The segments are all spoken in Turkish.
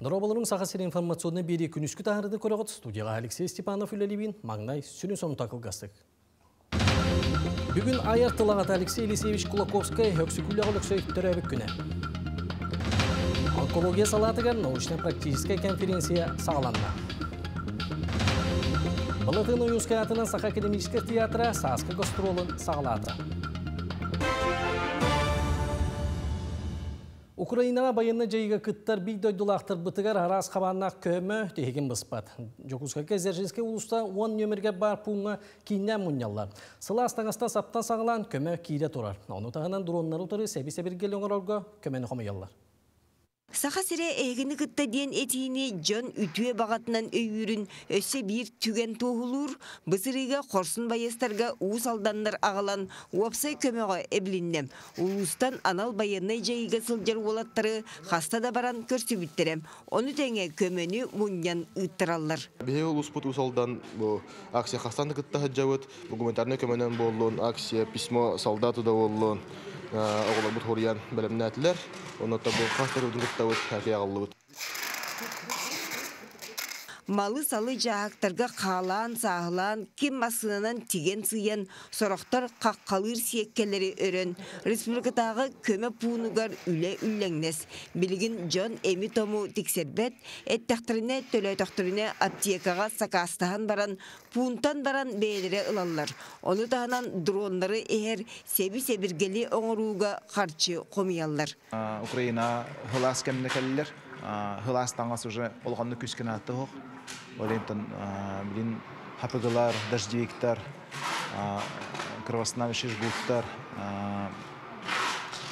Дробаларым сахасыр информационны бери күнүскү таңырды көрөгөт. Студияга Алексей Степанов үлөлибин, маңнай сүнүсөм такылгастык. Бүгүн аяртылагат Алексей Елисеевич Кулаковский өксүкүлөгө өксөйттөрө бүк күнү. Онкология салатыга научно-практическая конференция сагаланна. Балатын уюска атынан Саха академических театра Саска гастролун сагалаты. Ukrayna'na bayanına cayıga kıttar bir döydülağıtır bıtıgar aras kabanına kömü tehegin bıspat. Jokuskaka Zerjinske ulusta 10 nömerge bar puğuna kiyinden munyallar. Sıla astanasta saptan sağılan kömü kiyide turar. Onu tağınan dronlar utarı sebi-sebir gelyonar orga kömeni homayallar. Saha sere eğini kıtta diyen etiğini can ütüye bağatından öyürün öse bir tügen toğulur, bızırıga korsun bayastarga uğuz aldanlar ağalan uapsay kömeğe eblinden. Ulustan anal bayanay cayıga sılcar olatları hasta da baran körsü bittirem. Onu tenge kömeni munyan ıttırallar. Bize ulus put usaldan bu aksiya hastanı kıtta hıcavut, bu komentarına kömenen bolluğun, aksiya pismo saldatı da bolluğun. Oğlan bu toruyan bölümünü ettiler. Onu da bu kastar ödünlük davut herkeye ağırlı. Malı salı cahaktarga kalan, sağlan, kim masılanan tigen sıyan, soraktar kakkalır siyekkeleri örün. Respublikadağı köme puğunugar üle üllennes. Bilgin John Emitomu tikserbet, ettektirine, töletektirine, aptiyakağa sakastahan baran, puğuntan baran beylere ılallar. Onu dağınan dronları eher sebi-sebirgeli onuruğuga karşı komiyallar. Ukrayna hılas kemnekeller. Hılas tangas уже olğanlı küskene attı hoq. Olayımdan bilin hapıgılar, dajdiviktar, kırvasından şiş bulutlar,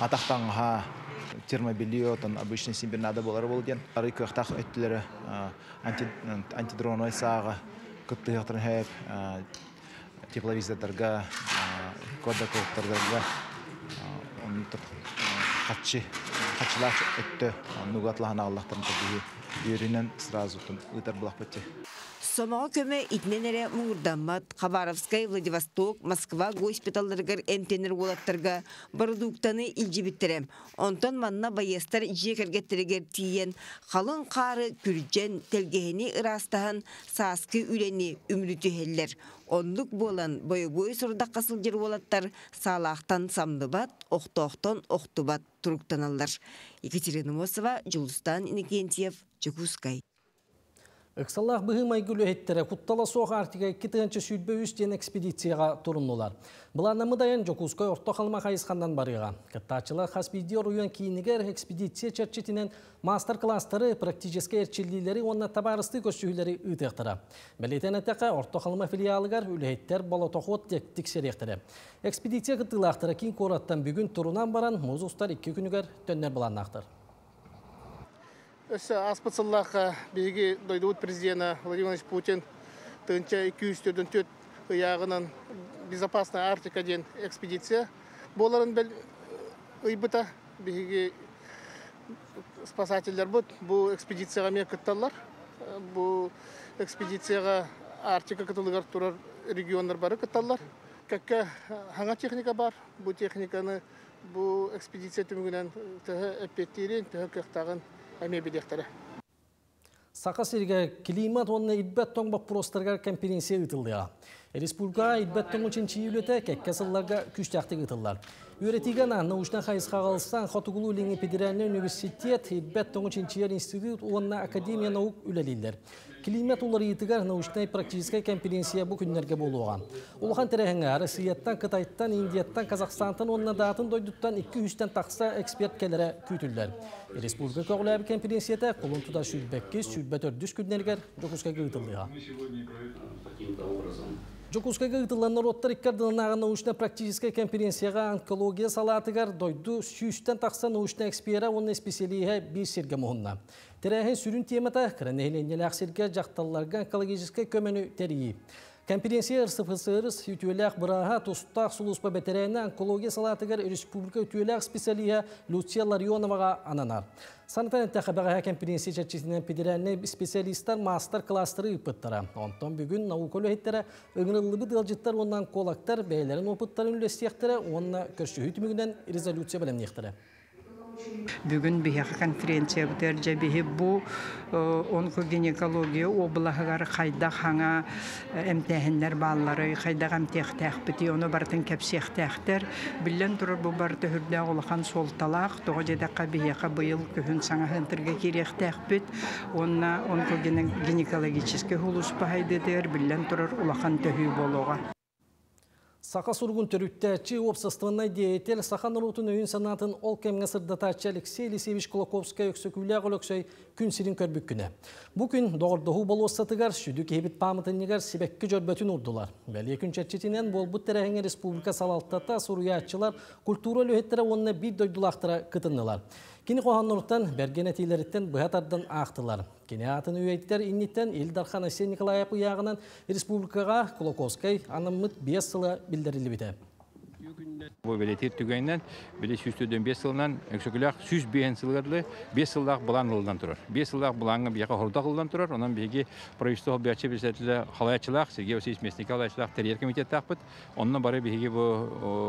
ataqtan ha termobiliyotan, обычный Симбирнада boları bol den. Arık ıhtaq öttileri antidronoy sağı, kıttığıqtırın hep, teplorizatarga, kodakoqtarga, onun kaçı. Kaçılar öttü, nugatlahan Allah'tan tabihi yürünen sırası tutun, ıtar bulak pötü. Somağa köme itnenere Murdamat, Khabarovskaya, Vladivostok, Moskva gospitallargar emtenir olattırga barduktanı ilgi bittirem. Ondan manna bayastar jekergettirger tiyen, halın qarı kürcen telgehini ırastahan saskı üleni ümrütü heller. Onluk bolan boyu surda kasılcır olattar salahtan samdıbat, oxtoqtan oxtubat turuktanallar. Ekaterina Mosova, Julustan Inikentiyev, Jokuskay. Иксаллах быхы майгүлі әттірі құттала соғы артыға 2-ті сүйтбе үстен экспедицияға тұрымлылар. Бұланымы дайын Жокускай орта қалма қайысқандан барыға. Кыттачылар қаспидер ұйын кейінігер экспедиция чәрчетінен мастер-кластары, практическі әрчелдейлері, онна табарысты көшігілері үйтіқтірі. Бәлетен әттіға орта қалма филиалығар үлі әттір бала тоқуат тексер ектірі. Экспедиция қыттылақтыры кейін қораттан бүгін тұрынан баран мұзустар 2 күнігер төннер бұланнақтыр. Өсі аспыцыллаққа бейге дойдуыт президенті Владимир Владимирович Путин тынча 204 ұяғынан безопасна Арктика ден экспедиция боларын бәл ұйбыта бейге спасателер бұд. Бұл экспедицияға мен күтталар. Бұл экспедицияға Арктика күтілігар тұрар регионлар бары күтталар. Какка ханға техника бар. Бұл техниканы бұл экспедиция түмігінен түхі әпеттерін, түхі көқтағын. Сақа сирге климат онына идбәт тоңбақ простарғар конференция ұтылды. Республика идбәт тоң үшін чиюлеті кәккәсылларға күш тәқті ұтылдар. Үйретіген научна қайысқа қалыстан Қатуғылу Лене Педеральный университет идбәт тоң үшін чиер институт онына академия наук үләлелдер. Климат олары етігер научнай практическай конференция бұл күнлерге болуға. Олған тәрәңі Рысияттан, Қытайттан, Индияттан, Қазақстантан, онына датын дойдуттан 200-тен тақса эксперт кәлері күйтілдер. Республика көғылайбы конференцияда қолын тұта сүйтбәкке сүйтбәтөр дүс күнлергер Жокускайға ұйтылдыға. Жокускайға ұйтылданлар оттар иккардылын ағын научна практическай конференцияға онкология салатығар дойду 100-тен тақса научна экспера оның специалиға бір серге мұғынна. Тәрәхен сүрін темата қыранәйленгелі ақсерге жақталларға онкологическай көмені тәрейі. Конференция ұрсыфысырыс үтіөләқ бұраға тұстақ сұлыспа бәтәрәйіні онкология салатығар республика үтіөләқ специалия Люция Ларионоваға ананар. Санатанетті қабағаға конференция чәрчесінен педерәйіні специалистар мастер-кластыры ұпыттара. Онтан бүгін науқ өлі әттірі ұңырылыбы дылжыттар оннан қолақтар бәйлерін ұпыттарын үлестектірі, Bugün bir konferansiya biterce bu onkoginekoloji oblağları kayda hanga imtihanlar balları kayda imtihahbeti onu bartın kapsiyahter bilen durur bu bartı hürde olğan sol talaq toğca daqa biya qabil kühün sana hintirge kirehbet onna onkoginekolojiske hulus pahaydedir bilen durur olğan töhü boloğa. Saka surgun törütteçi obsastığınay diyetel sakan rutun öyün sanatın ol kemge sırdatacı Aleksey Lisevich Kolokovskaya öksöküyle gölöksöy gün sirin körbükküne. Bugün doğruduğu bol ostatıgar şüdük hebit pamıtınlıgar sibekki cörbötün urdular. Beliyekün çerçetinen bol bu terehenge Respublika salaltata suruyatçılar kulturu löhetlere onunla bir döydülahtıra kıtınlılar. Kini kohanlarından bergenetileritten bıhatardan ahtılar. Kini atını üyeytiler innitten İldarhan Esen Nikolayap'ı yağınan Respublikaga Kolokovskay anımıt 5 yılı bildirildi bide. Bu belirtir tügeninden, böyle 105 yılından, öksükülük 105 yıllarla 5 yıllık bulan yıldan durur. 5 yıllık bulanın bir hordak yıldan durur. Onun bir provisto bir açı bir şekilde halayçılık, Sergey Vasilievich Mesnikov halayçılık teriyer komiteti takpıt. Onunla bari bir bu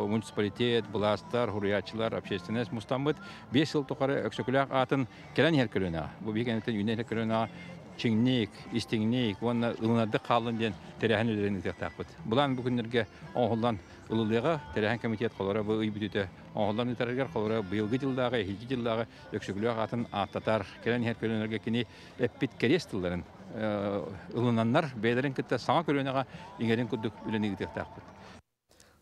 municipalitet, bulastar, hurriyatçılar, общественность, mustambıt. 5 yıl tokarı öksükülük atın gelen her kölüne. Bu bir kentten yüne her kölüne çingnik, istingnik, onunla ılınardı kalın diyen terehen ödelerini takpıt. Bulan bugünlerge onhuldan Uludağ'a terehen komitet kolları bu iyi bütüte. Onlardan terehler kolları bu yılgı yıldağı, hilgi yıldağı öksükülüğe atın atatar. Gelen her kölünerge kini epit kerest yılların ılınanlar beylerin kıtta sana kölüneğe ingerin kudduk üleni takpıt.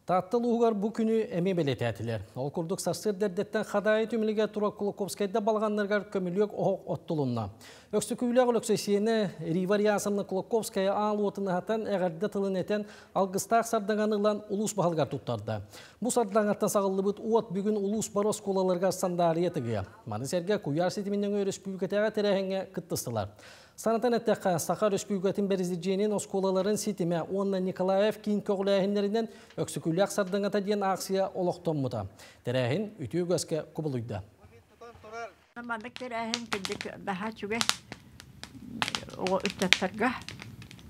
Tatlı uğar bu günü emin belirtediler. Ol kurduk sarsır derdetten xadayı tümülige Turak Kolokovskay'da balğanlargar kömülüyük oğuk ottulunna. Öksüküyle Kolokovskay'ne Rivar Yasamlı Kolokovskay'a ağlı otunu hatan eğerde tılın eten algıstağ sardanganırlan ulus bahalgar tuttardı. Bu sardangartan sağılıbıt uat bugün ulus baros kolalargar sandariye tıgıya. Maniserge Kuyar Setiminden Örespublikatağa terehenge kıttıstılar. Sanatan ettiğe Sakar Respublikatin berizleyeceğinin oskolaların sitime onunla Nikolayev kiyin köğüleğinlerinden öksüküllük sardangata diyen aksiya olaqtan muda. Terehin ütüyü gözke kubuluydu. Mandık terehin kindik baha çüge o üttetlerge.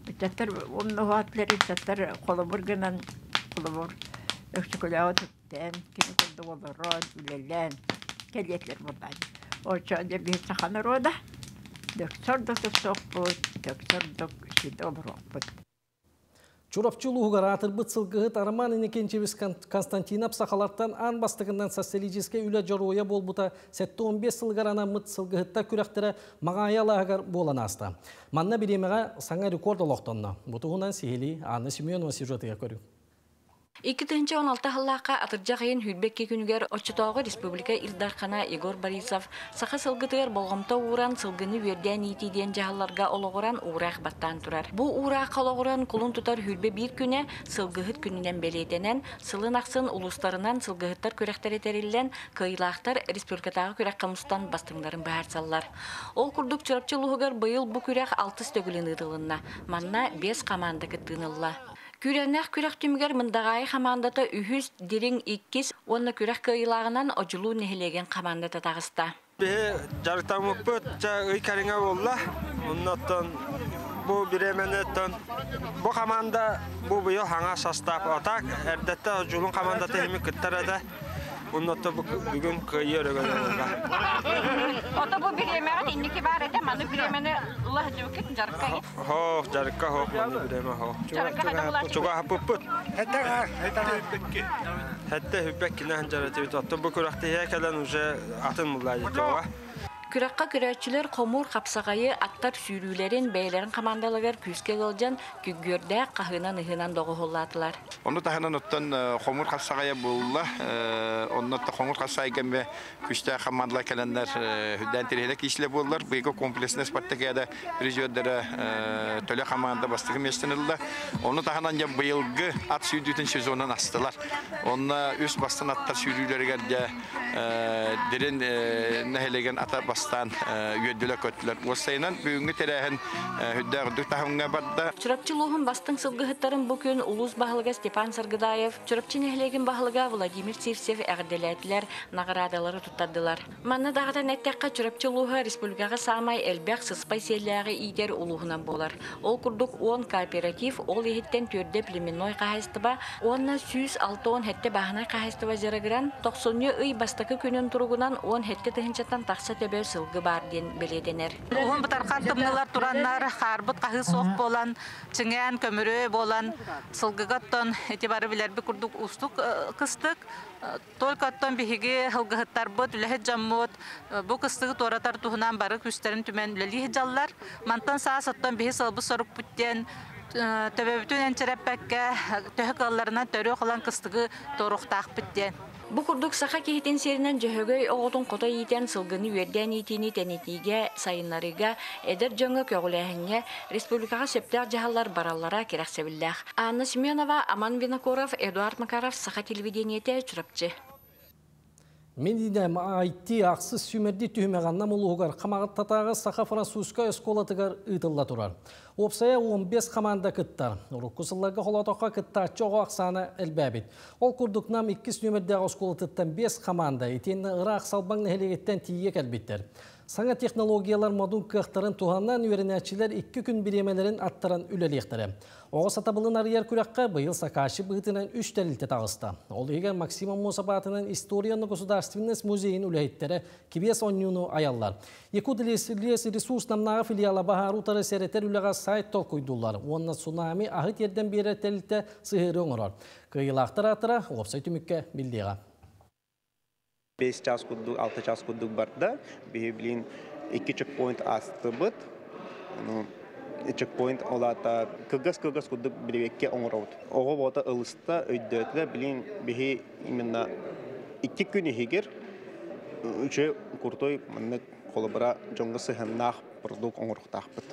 Üttetler, onun oğatları üttetler kolumurgınan kolumur. Öksüküllüğü tütten, kimi kundu olurun, ülelen, keliyetler bundan. Orçan bir sahanır o da. Çorapçılığı garatır bıtsılgıhıt Armanin ikinci Konstantinap sakalardan an bastıgından sosyalijiske üle caroya bolbuta 7-15 yıl garana mıtsılgıhıtta kürektere mağayalagar bolan asta. Manna bir yemeğe sana rekord olaqtanna. Butuğunan Sihili Anna Simyonova sirjotiga körüyüm. 2016 yıllarda atırcağın hüdbekki günüger Oçutağı Respublika İldarhana Igor Borisov saha sılgıtır bolğamta uğran sılgını verdiğin itiden cahallarga oluğuran uğraq battan turar. Bu uğraq oluğuran kulun tutar hüdbe bir güne sılgıhıt gününden beleytenen sılın aksın uluslarından sılgıhıtlar körekter eterilen kıyılaktar Respublikatağı körek kamustan bastırımların baharsallar. Ol kurduk çırapçılığı bayıl bu körek 6 tögülün ıdılınna, manna 5 kamanda gıttınılla. Kürenler kürek tümger mındagay kamandata ühüz dirin ikkiz onla kürek kıyılağından oculu nehelegen kamandata dağısta. Bir jarıtan mukbut, uy karına bolla. Ondan bu bir emenetten bu kamanda bu buyu hana sastap atak. Erdette oculun kamandata hemi kıttarada. Ondan da bugün kıyı örgüne bolla. Ota bu bir emeğe inniki var ede manı bir emeğe lahjukit jarıkka git. Ho jarıkka ho manı bir emeğe ho. Çoga hapıpıt. Hatta hübbekki nehen jaratibi tuttum. Bu kurakti heyekelen uca atın mullayı çoğa. Kürakka kürakçiler komur kapsağayı attar sürülerin beylerin kamandalıgar küske gılcan güggörde kahınan ıhınan doğu holladılar. Onu tahınan ottan komur kapsağayı bulla. Ondan da komur kapsağayı gembe küste kamandalı gelenler hüdden terhelek işle bullar. Bu eko kompleksine Spartakiyada Priziyodlara töle kamanda bastıgı meştinildi. Onu tahınan ya bayılgı at sürdüğün sezonun astılar. Onunla üst bastın attar sürülerine derin nehelegen atar bastı. Kazakistan gödülük ötülük. Osayınan büyüğünü terehin hüddağıdık tahunga barda. Çırapçılığın bastın sılgıhıtların bugün Uluz Bahlıga Stepan Sargıdayev, Çırapçı Nehlegin Bahlıga Vladimir Sirsev ağdilediler, nagradaları tutardılar. Manna dağda nettekka Çırapçılığı Respublikağı Samay Elbek Sıspay Selleri İder Uluğunan bolar. Ol kurduk 10 kooperatif, ol ehitten törde pleminoy kahestıba, 10'na 106-10 hette bahana kahestıba zaragıran, 90'ı ıy bastakı künün turugunan 10 hette tıhınçatan taqsa töböl sılgı barden beledener. Oğun butarkar tımlılar turanlar, harbıt kahı soğuk bolan, çingen kömürü bolan, sılgıgatton etibarı bilerbi kurduk ustuk kıstık, Tolkattan bihigi hılgıhıttar bot, ülehet jammot, bu kıstığı toratar tuhunan barık üstlerin tümen ülelihi jallar, mantan sağa sattan bihi salbı sorup putten, töbe bütün ençereppekke, töhük allarına törüq olan kıstığı toruqtaq putten. Bu kurduk saha kehiten serinen cöhögöy oğudun kota yiten sılgını verden itini tenetige sayınlarıga eder jöngö köğülehinge Respublikağa septağ cahallar barallara kereksebillah. Anna Semyonova, Aman Vinokurov, Eduard Makarov, saha televideniyete çırapçı. Medine maitti aksız sümerdi tühüme gannam uluğugar, kamağıt tatağı saha Fransuska eskolatıgar ıtılla durar. Opsaya 15 komanda kıttar. Orukkusullarga holatoqa kıttarçı oğu aksana elbabit. Ol kurduknam 2 nömerdegi eskolatıttan 5 komanda etenini ıraq salbañ nehelegetten tiyye kelbittir. Sana teknologiyalar madun kıhtarın tuhannan ürenatçiler 2 gün biremelerin attaran ülelektere. Oğu satabılın arıyer kürakka bıyıl sakaşı bıhıtınan 3 delilte tağısta. Ol eger Maksimum Mosabatının Istoriyanı Gosudarstvennes Muzeyin ülehittere kibes onnyunu ayallar. Yekudilies Resurs namnağı filiala baharutarı sereter üleğe sayt tol koydular. Onna tsunami ahıt yerden bir delilte sıhırı onurar. Kıyıl ahtıra atıra, opsay tümükke bildiğe. 5 ças kudduk, 6 ças kudduk barda, bihibliğin 2 checkpoint astı bıt. Checkpoint olata kılgız kudduk bilevekke onurağıt. Oğu bota ılısta öydötle bilin bihi imena 2 günü higir, 3'e kurtoy manlık kolabara jonga sıhannağ pırduk onurağıtağ bıt.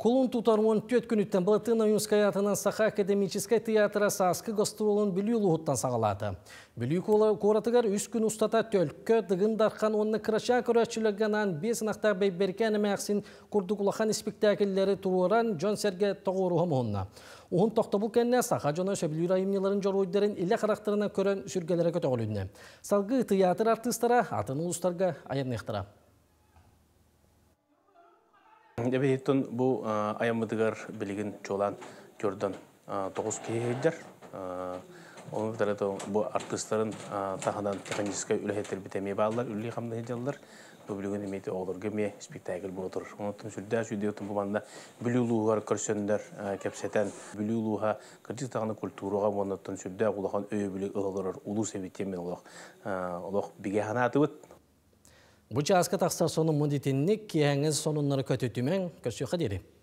Kulun tutarmon töt günütten Blatına Yunskayatının Saha Akademiçiskay Teatra Saskı gastrolun Bülü Luhuttan sağladı. Bülü koratıgar 3 gün ustata tölkö, dıgın darkan onunla kıraşan kıraşçılıklarından 5 nahta beyberken emeğsin kurduklahan spektakilleri tururan John Serge Toğruhu muhunna. Oğun toxtabul kenne Saha John Şebilür ayımlıların joruyderin ile karakterine kören sürgelere kötü olünne. Salgı teatr artistlara atın uluslarga ayın nehtıra. Ebeyton bu ayamıdıgar bilgin çolan gördün 9 kişiler. Onun tarafı bu artistlerin tahadan tekniske ülehetir bitemi bağlar, ülli hamdan hediyeler. Bu bilgin emeti olur gibi spektakl bu otur. Onun tüm sürdüş videotum bu banda bülüluğar karşısındır kapseten bülüluğa Kırgızistan'ın kültürü ama onun tüm sürdüş olakan öbülü olur ulus evitemi olur. Allah bigehanatı bud. Bu çağızkı taksar sonu mündetini ki hengiz sonunları kötü tümen köşüye kaderi.